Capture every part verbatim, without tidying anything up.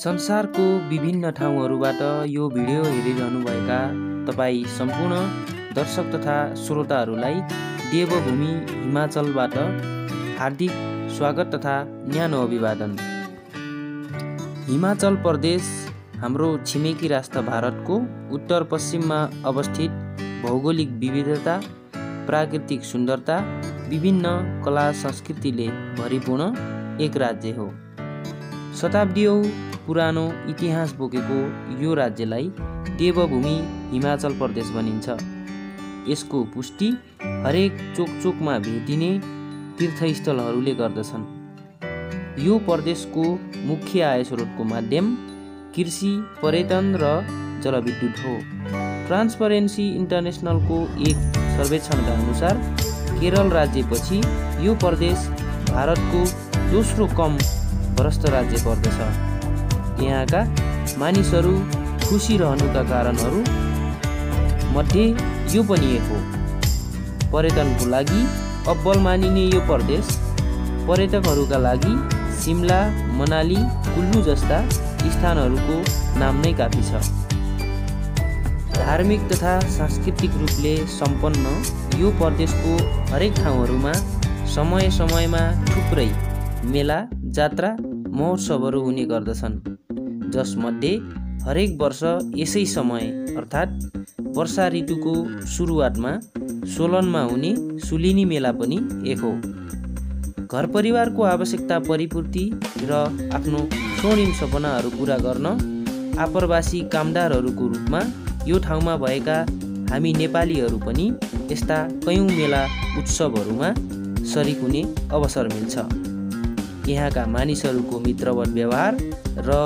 संसारको विभिन्न ठाउँहरुबाट यो भिडियो हेरिरहनुभएका तपाई सम्पूर्ण दर्शक तथा श्रोताहरुलाई देवभूमि हिमाचलबाट हार्दिक स्वागत तथा न्यानो अभिवादन। हिमाचल प्रदेश हाम्रो छिमेकी राष्ट्र भारतको उत्तर पश्चिममा अवस्थित भौगोलिक विविधता, प्राकृतिक सुन्दरता, विभिन्न कला संस्कृतिले भरिपूर्ण एक राज्य हो। शताब्दीऔं पुरानो इतिहास बोकेको यो राज्यलाई देवभूमि हिमाचल प्रदेश भनिन्छ। यसको पुष्टि हरेक चोकचोकमा भेटिने तीर्थस्थलहरूले गर्दछन्। यो प्रदेशको मुख्य आय स्रोतको माध्यम कृषि, पर्यटन र जलविद्युत हो। ट्रान्सपरेन्सी इन्टरनेसनलको एक सर्वेक्षणका अनुसार केरल राज्यपछि यो प्रदेश भारतको दोस्रो कम भ्रष्ट राज्य पर्दछ। यहाँका मानिसहरू खुशी रहनुका कारणहरू मध्ये यो पनि एक हो। पर्यटनको लागि अब्बल मानिने यो प्रदेश पर्यटकहरूका लागि शिमला, मनाली, कुल्लू जस्ता स्थानहरूको नाम नै काफी छ। धार्मिक तथा सांस्कृतिक रूपले सम्पन्न यो प्रदेशको हरेक ठाउँहरूमा समय समयमा थुप्रै मेला, जात्रा, महोत्सवहरू हुने गर्दछन्, जसमध्ये हरेक वर्ष यसै समय अर्थात् वर्षा ऋतुको सुरुवातमा सोलनमा हुने शूलिनी मेला पनि एक हो। घर परिवारको आवश्यकता परिपूर्ति र आफ्नो स्वर्णिम सपनाहरू पूरा गर्न आप्रवासी कामदारहरूको रूपमा यो ठाउँमा भएका हामी नेपालीहरू पनि यस्ता कयौं मेला उत्सवहरूमा सरिक हुने अवसर मिल्छ। यहाँका मानिसहरूको मित्रवत व्यवहार र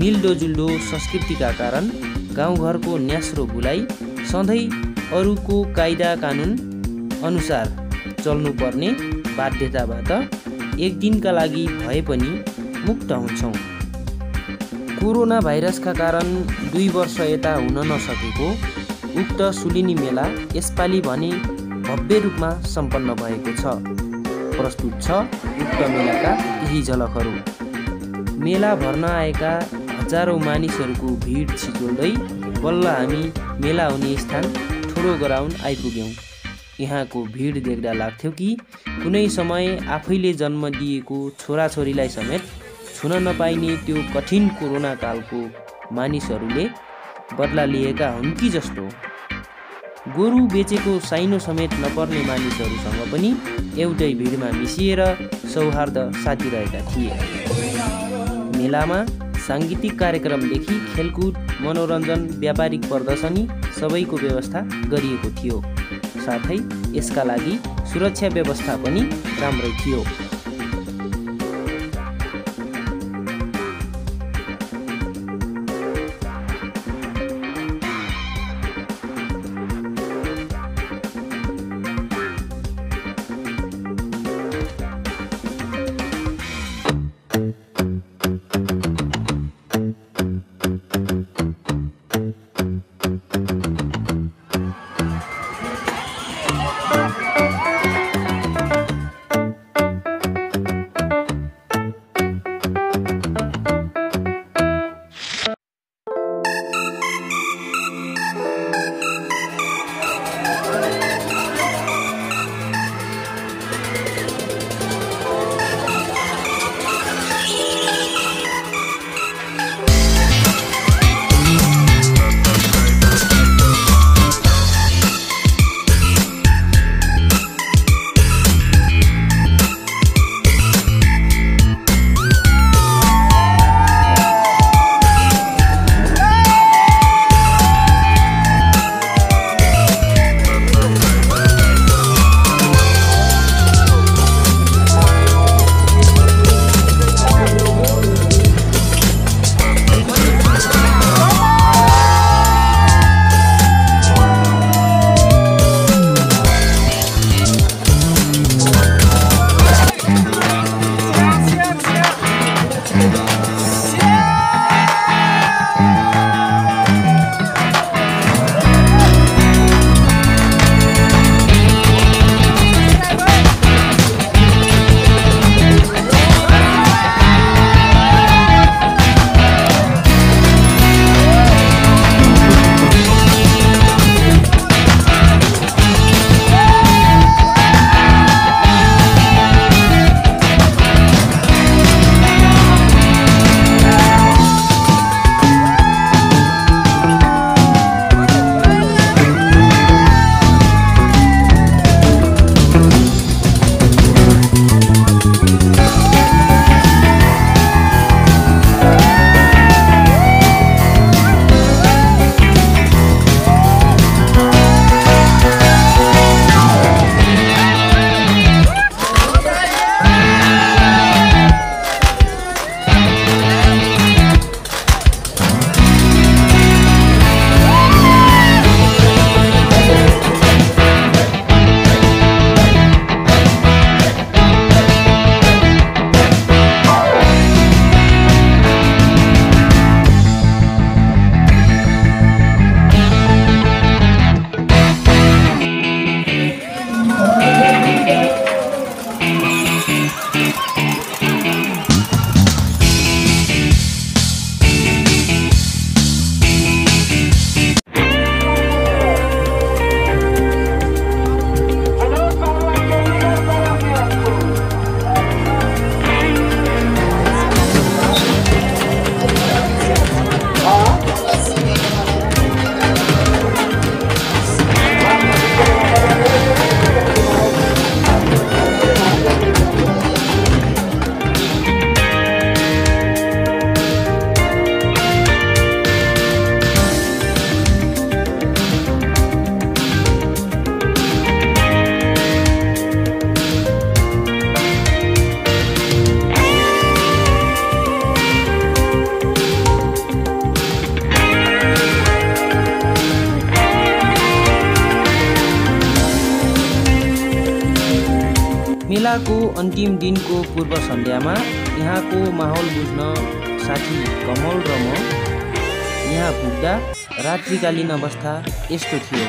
मिल्दोजुल्दो संस्कृतिका कारण गाउँघरको न्यास्रो भुलाइ सधैँ अरूको कायदा कानुन अनुसार चल्नुपर्ने बाध्यताबाट एक दिनका लागि भए पनि मुक्त हुन्छौँ। कोरोना भाइरसका कारण दुई वर्ष यता हुन नसकेको उक्त शूलिनी मेला यसपालि भने भव्य रूपमा सम्पन्न भएको छ। प्रस्तुत छ उक्त मेलाका केही झलकहरू। मेला भर्न आएका हजारौं मानिसहरूको भिड छिटोल्दै बल्ल हामी मेला हुने स्थान ठुलो ग्राउन्ड आइपुग्यौं। यहाँको भिड देख्दा लाग्थ्यो कि कुनै समय आफैले जन्म दिएको छोराछोरीलाई समेत छुन नपाइने त्यो कठिन कोरोना कालको मानिसहरूले बदला लिएका हुन् कि जस्तो। गोरु बेचेको साइनो समेत नपर्ने मानिसहरूसँग पनि एउटै भिडमा मिसिएर सौहार्द साधिरहेका थिए। मेलामा सांगीतिक कार्यक्रमदेखि खेलकुद, मनोरञ्जन, व्यापारिक प्रदर्शनी सबैको व्यवस्था गरिएको थियो। साथै यसका लागि सुरक्षा व्यवस्था पनि राम्रै थियो। मेला को अंतिम दिन को पूर्व संध्या में यहाँ को माहौल बुझ्न साथी कमल र म यहाँ पुग्दा रात्रिकालीन अवस्था यस्तो थियो।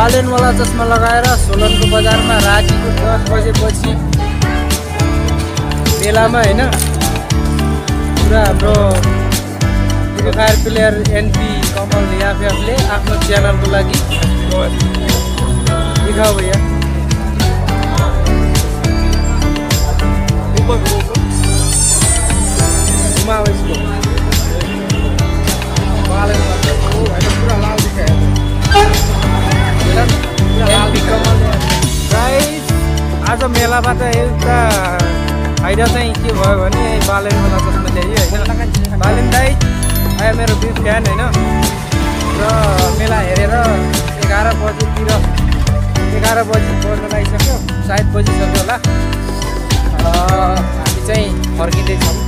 बालेन वाला चश्मा लगाएर सोलन को बजार में राति को दस बजे पीछे मेला में है पूरा हम फायर प्लेयर एनपी कमल याफले आफ्नो चैनल को लगी दिखाओ भैया घुमाओ इसको पूरा लाल दिखाया गाइस आज मेला बात एउटा फाइदा चाहिँ के भयो भने बालेन वाला चश्मा ल्यायो हैन बालेन दाइ आयो मेरो बिग फ्यान हैन र मेला हेरेर एघार बजेतिर एघार बजे पर्न लागिसक्यो सात बजे सक्यो होला हामी चाहिँ फर्किँदै छौँ।